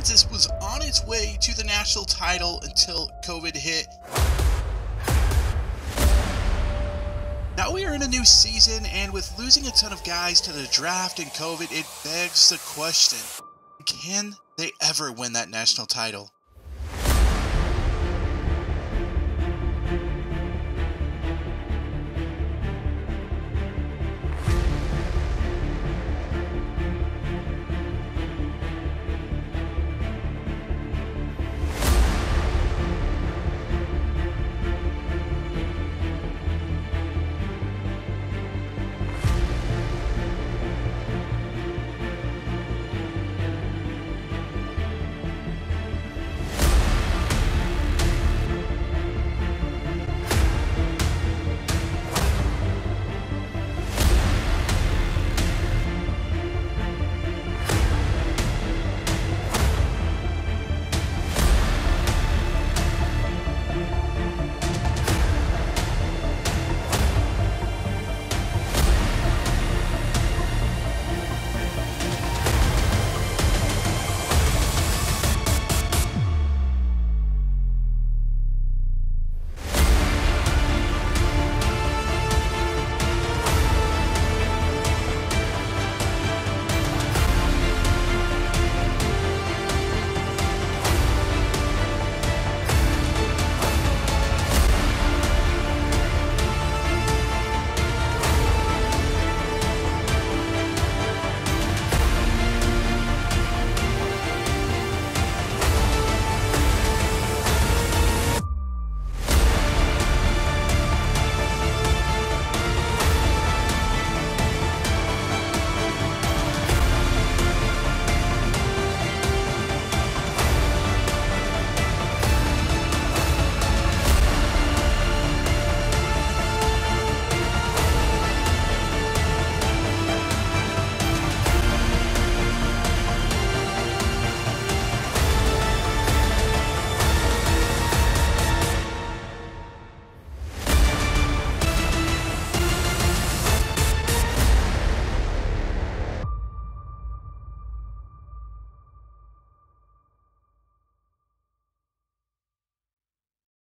Kansas was on its way to the national title until COVID hit. Now we are in a new season, and with losing a ton of guys to the draft and COVID, it begs the question, can they ever win that national title?